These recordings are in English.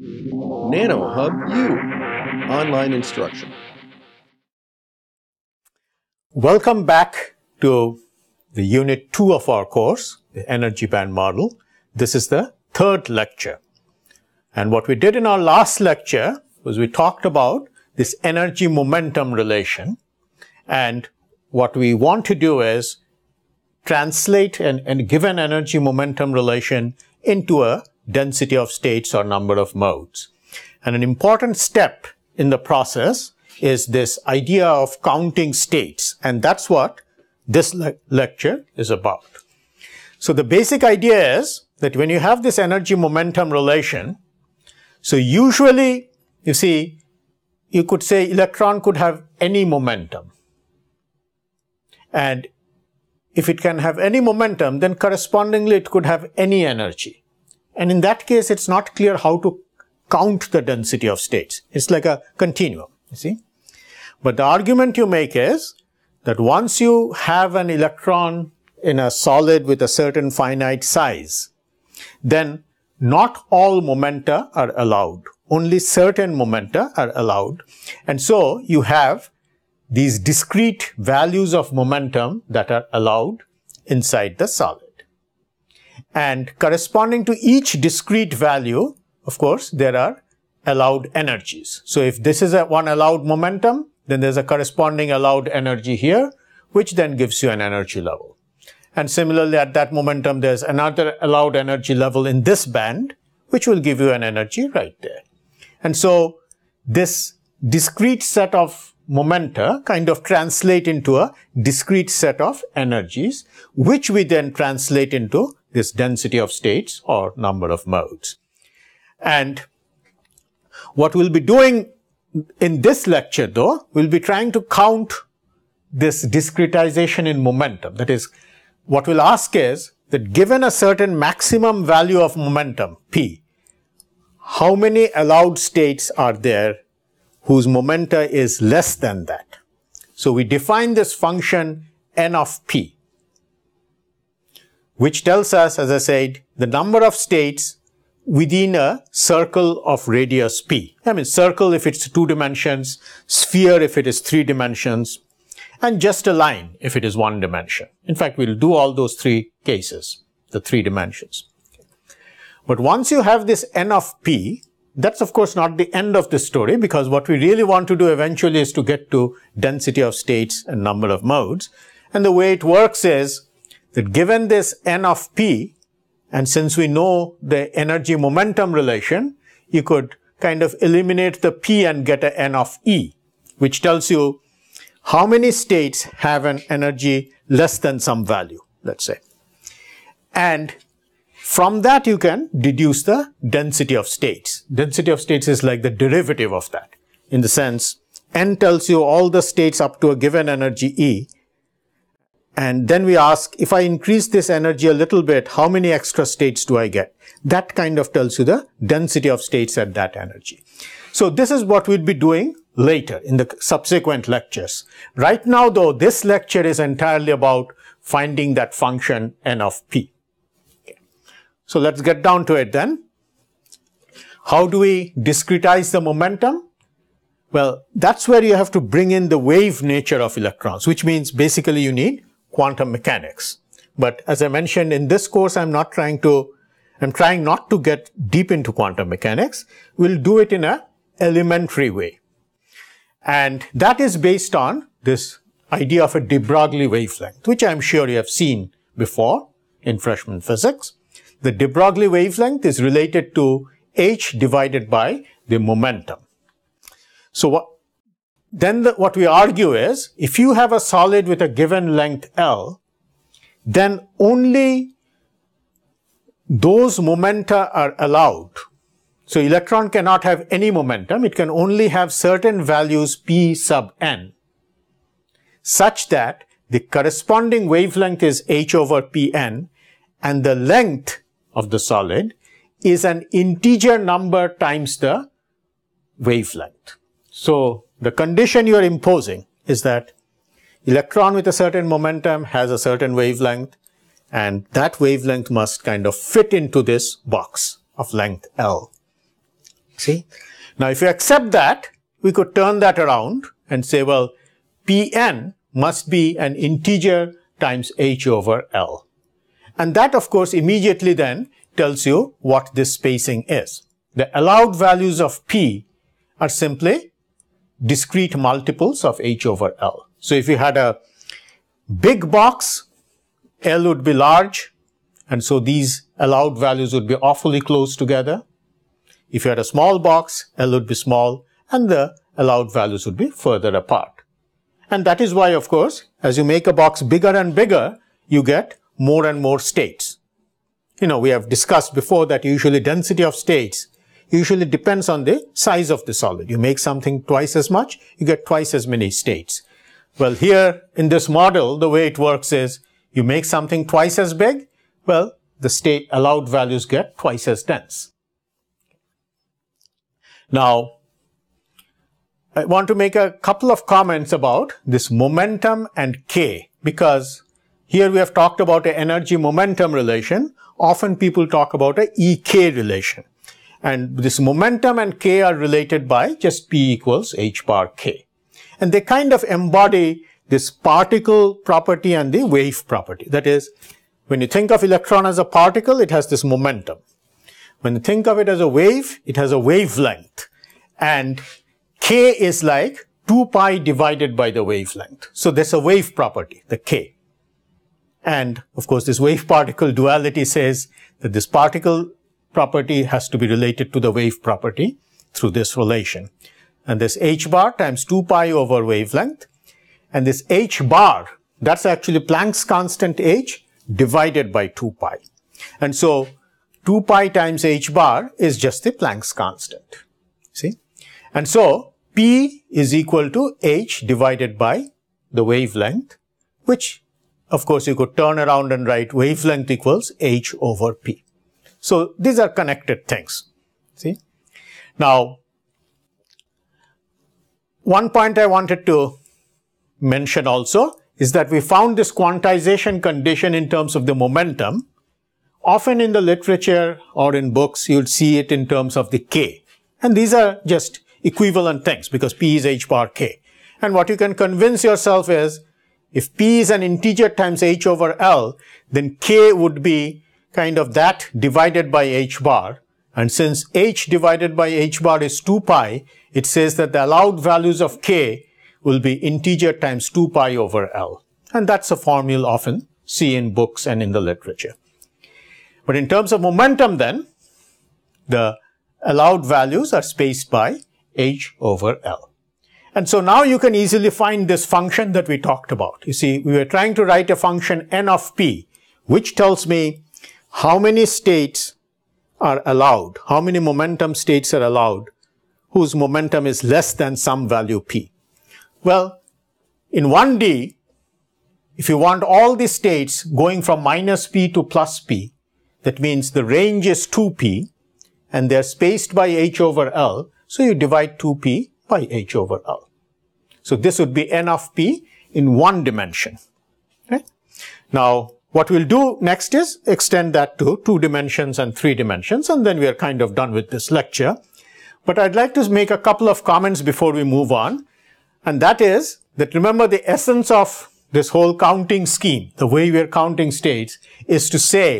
nanoHUB-U, online instruction. Welcome back to the Unit 2 of our course, the Energy Band Model. This is the third lecture. And what we did in our last lecture was we talked about this energy momentum relation, and what we want to do is translate a given energy momentum relation into a density of states or number of modes. And an important step in the process is this idea of counting states, and that's what this lecture is about. So the basic idea is that when you have this energy momentum relation, so usually you see, you could say electron could have any momentum, and if it can have any momentum, then correspondingly it could have any energy. And in that case, it's not clear how to count the density of states. It's like a continuum, you see. But the argument you make is that once you have an electron in a solid with a certain finite size, then not all momenta are allowed. Only certain momenta are allowed. And so you have these discrete values of momentum that are allowed inside the solid. And corresponding to each discrete value, of course, there are allowed energies. So if this is one allowed momentum, then there's a corresponding allowed energy here, which then gives you an energy level. And similarly, at that momentum, there's another allowed energy level in this band, which will give you an energy right there. And so this discrete set of momenta kind of translate into a discrete set of energies, which we then translate into this density of states or number of modes. And what we'll be doing in this lecture, though, we'll be trying to count this discretization in momentum. That is, what we'll ask is that given a certain maximum value of momentum, p, how many allowed states are there whose momenta is less than that? So we define this function n of p, which tells us, as I said, the number of states within a circle of radius p. I mean, circle if it's 2 dimensions, sphere if it is 3 dimensions, and just a line if it is 1 dimension. In fact, we'll do all those 3 cases, the 3 dimensions. But once you have this n of p, that's of course not the end of the story, because what we really want to do eventually is to get to density of states and number of modes. And the way it works is that given this n of p, and since we know the energy momentum relation, you could kind of eliminate the p and get a n of e, which tells you how many states have an energy less than some value, let's say. And from that you can deduce the density of states. Density of states is like the derivative of that, in the sense n tells you all the states up to a given energy e. And then we ask, if I increase this energy a little bit, how many extra states do I get? That kind of tells you the density of states at that energy. So this is what we'll be doing later in the subsequent lectures. Right now, though, this lecture is entirely about finding that function n of p. Okay. So let's get down to it then. How do we discretize the momentum? Well, that's where you have to bring in the wave nature of electrons, which means basically you need quantum mechanics. But as I mentioned in this course, I'm trying not to get deep into quantum mechanics. We'll do it in an elementary way. And that is based on this idea of a de Broglie wavelength, which I'm sure you have seen before in freshman physics. The de Broglie wavelength is related to h divided by the momentum. So what we argue is, if you have a solid with a given length L, then only those momenta are allowed. So electron cannot have any momentum, it can only have certain values p sub n, such that the corresponding wavelength is h over pn, and the length of the solid is an integer number times the wavelength. So the condition you are imposing is that electron with a certain momentum has a certain wavelength, and that wavelength must kind of fit into this box of length L. See, now if you accept that, we could turn that around and say, well, Pn must be an integer times h over L. And that of course immediately then tells you what this spacing is. The allowed values of P are simply discrete multiples of h over L. So if you had a big box, L would be large, and so these allowed values would be awfully close together. If you had a small box, L would be small, and the allowed values would be further apart. And that is why, of course, as you make a box bigger and bigger, you get more and more states. You know, we have discussed before that usually density of states usually depends on the size of the solid. You make something twice as much, you get twice as many states. Well, here in this model, the way it works is you make something twice as big, well, the state allowed values get twice as dense. Now, I want to make a couple of comments about this momentum and K, because here we have talked about an energy-momentum relation. Often people talk about an EK relation. And this momentum and K are related by just P equals h bar K. And they kind of embody this particle property and the wave property. That is, when you think of electron as a particle, it has this momentum. When you think of it as a wave, it has a wavelength. And K is like 2 pi divided by the wavelength. So there's a wave property, the K. And of course this wave particle duality says that this particle property has to be related to the wave property through this relation. And this h bar times 2 pi over wavelength, and this h bar, that's actually Planck's constant h divided by 2 pi. And so 2 pi times h bar is just the Planck's constant. See? And so P is equal to h divided by the wavelength, which of course you could turn around and write wavelength equals h over P. So these are connected things. See? Now, one point I wanted to mention also is that we found this quantization condition in terms of the momentum. Often in the literature or in books, you'll see it in terms of the K. And these are just equivalent things, because P is h bar K. And what you can convince yourself is, if P is an integer times h over L, then K would be kind of that divided by h bar. And since h divided by h bar is 2 pi, it says that the allowed values of K will be integer times 2 pi over L. And that's a formula you'll often see in books and in the literature. But in terms of momentum then, the allowed values are spaced by h over L. And so now you can easily find this function that we talked about. You see, we were trying to write a function n of p, which tells me how many states are allowed, how many momentum states are allowed, whose momentum is less than some value p. Well, in 1D, if you want all the states going from minus p to plus p, that means the range is 2p, and they're spaced by h over L, so you divide 2p by h over L. So this would be n of p in one dimension. Okay? Now, what we'll do next is extend that to 2 dimensions and 3 dimensions, and then we are kind of done with this lecture. But I'd like to make a couple of comments before we move on, and that is that remember the essence of this whole counting scheme, the way we are counting states, is to say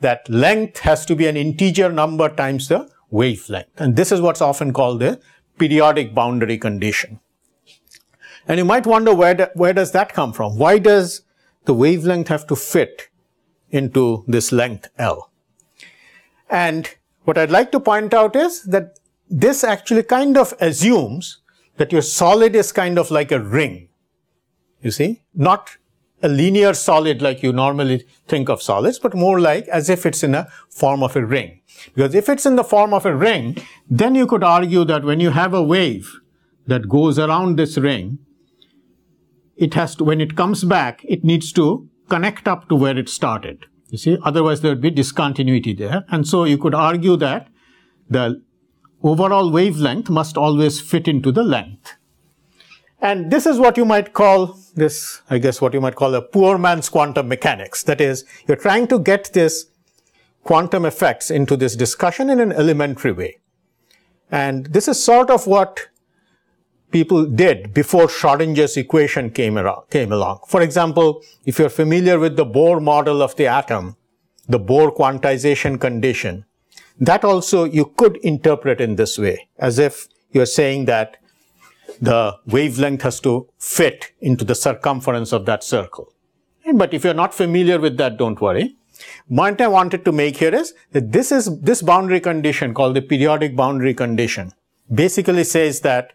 that length has to be an integer number times the wavelength. And this is what's often called the periodic boundary condition. And you might wonder where does that come from? Why does the wavelength have to fit into this length L? And what I'd like to point out is that this actually kind of assumes that your solid is kind of like a ring, you see, not a linear solid like you normally think of solids, but more like as if it's in a form of a ring. Because if it's in the form of a ring, then you could argue that when you have a wave that goes around this ring, it has to, when it comes back, it needs to connect up to where it started. You see, otherwise there would be discontinuity there. And so you could argue that the overall wavelength must always fit into the length. And this is what you might call this, I guess what you might call a poor man's quantum mechanics. That is, you're trying to get this quantum effects into this discussion in an elementary way. And this is sort of what people did before Schrödinger's equation came along. For example, if you're familiar with the Bohr model of the atom, the Bohr quantization condition, that also you could interpret in this way, as if you're saying that the wavelength has to fit into the circumference of that circle. But if you're not familiar with that, don't worry. Point I wanted to make here is that this boundary condition called the periodic boundary condition basically says that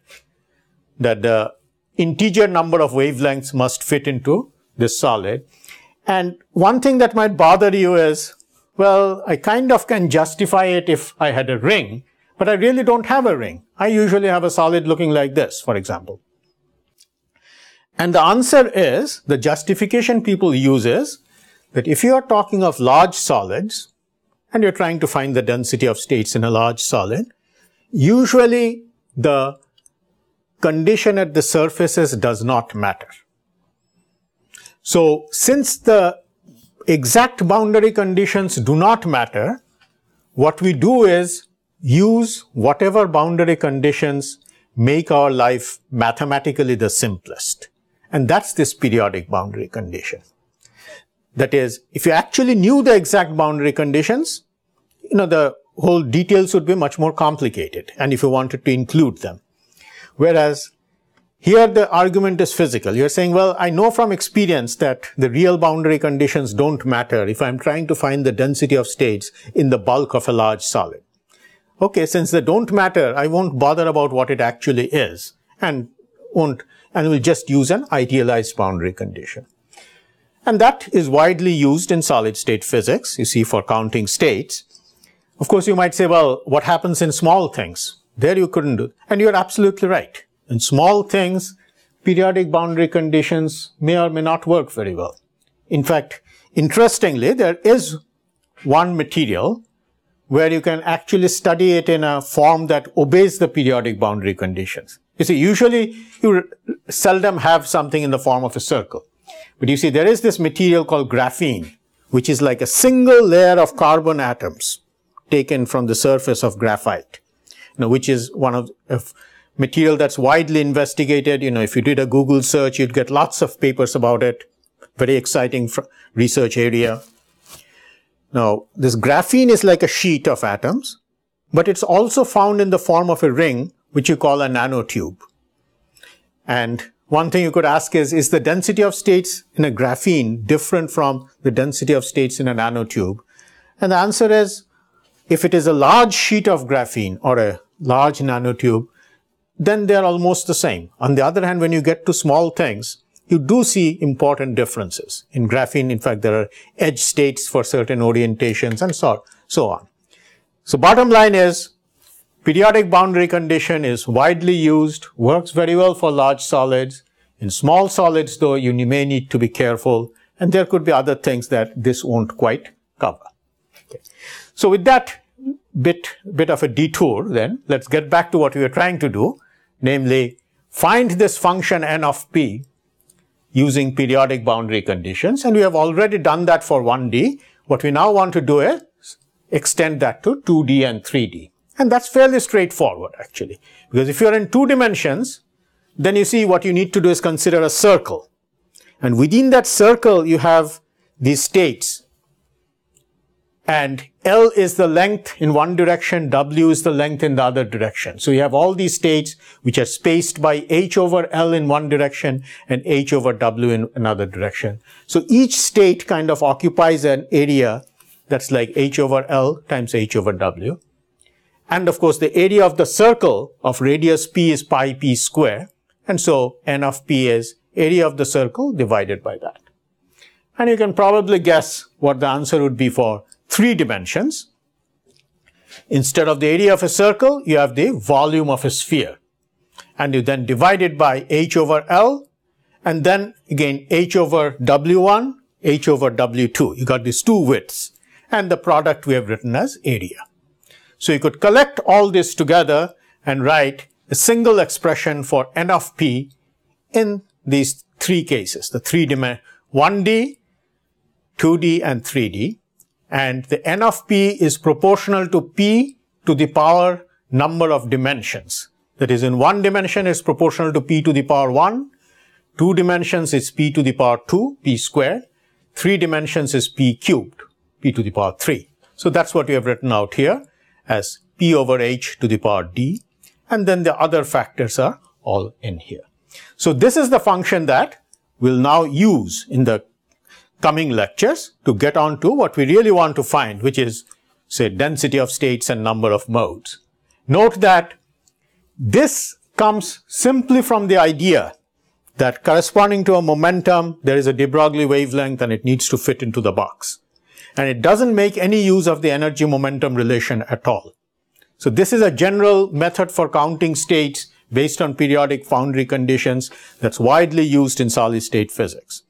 the integer number of wavelengths must fit into this solid. And one thing that might bother you is, well, I kind of can justify it if I had a ring, but I really don't have a ring. I usually have a solid looking like this, for example. And the answer is, the justification people use is, that if you are talking of large solids and you're trying to find the density of states in a large solid, usually the condition at the surfaces does not matter. So, since the exact boundary conditions do not matter, what we do is use whatever boundary conditions make our life mathematically the simplest. And that's this periodic boundary condition. That is, if you actually knew the exact boundary conditions, you know, the whole details would be much more complicated, and if you wanted to include them. Whereas here the argument is physical. You're saying, well, I know from experience that the real boundary conditions don't matter if I'm trying to find the density of states in the bulk of a large solid. Okay, since they don't matter, I won't bother about what it actually is, and we'll just use an idealized boundary condition. And that is widely used in solid state physics, you see, for counting states. Of course, you might say, well, what happens in small things? There you couldn't do it. And you're absolutely right. In small things, periodic boundary conditions may or may not work very well. In fact, interestingly, there is one material where you can actually study it in a form that obeys the periodic boundary conditions. You see, usually you seldom have something in the form of a circle. But you see, there is this material called graphene, which is like a single layer of carbon atoms taken from the surface of graphite, you know, which is one of material that's widely investigated. You know, if you did a Google search, you'd get lots of papers about it. Very exciting research area. Now, this graphene is like a sheet of atoms, but it's also found in the form of a ring, which you call a nanotube. And one thing you could ask is the density of states in a graphene different from the density of states in a nanotube? And the answer is, if it is a large sheet of graphene or a large nanotube, then they are almost the same. On the other hand, when you get to small things, you do see important differences. In graphene, in fact, there are edge states for certain orientations and so on. So bottom line is, periodic boundary condition is widely used, works very well for large solids. In small solids, though, you may need to be careful, and there could be other things that this won't quite cover. Okay. So with that bit of a detour, then let's get back to what we were trying to do, namely find this function n of p using periodic boundary conditions, and we have already done that for 1D. What we now want to do is extend that to 2D and 3D. And that's fairly straightforward, actually, because if you're in two dimensions, then you see what you need to do is consider a circle. And within that circle, you have these states. And L is the length in one direction, W is the length in the other direction. So you have all these states which are spaced by H over L in one direction and H over W in another direction. So each state kind of occupies an area that's like H over L times H over W. And of course, the area of the circle of radius P is pi P square. And so N of P is area of the circle divided by that. And you can probably guess what the answer would be for three dimensions. Instead of the area of a circle, you have the volume of a sphere, and you then divide it by H over L, and then again H over W1, H over W2. You got these two widths, and the product we have written as area. So you could collect all this together and write a single expression for N of P in these three cases, the 1D, 2D, and 3D. And the N of P is proportional to P to the power number of dimensions. That is, in one dimension it's proportional to p to the power 1, two dimensions is p to the power 2, p squared, three dimensions is p cubed, p to the power 3. So that's what we have written out here as p over h to the power d, and then the other factors are all in here. So this is the function that we'll now use in the coming lectures to get on to what we really want to find, which is, say, density of states and number of modes. Note that this comes simply from the idea that corresponding to a momentum there is a de Broglie wavelength and it needs to fit into the box, and it doesn't make any use of the energy momentum relation at all. So this is a general method for counting states based on periodic boundary conditions that's widely used in solid state physics.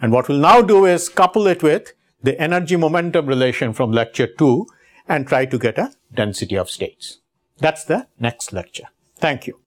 And what we'll now do is couple it with the energy momentum relation from lecture 2 and try to get a density of states. That's the next lecture. Thank you.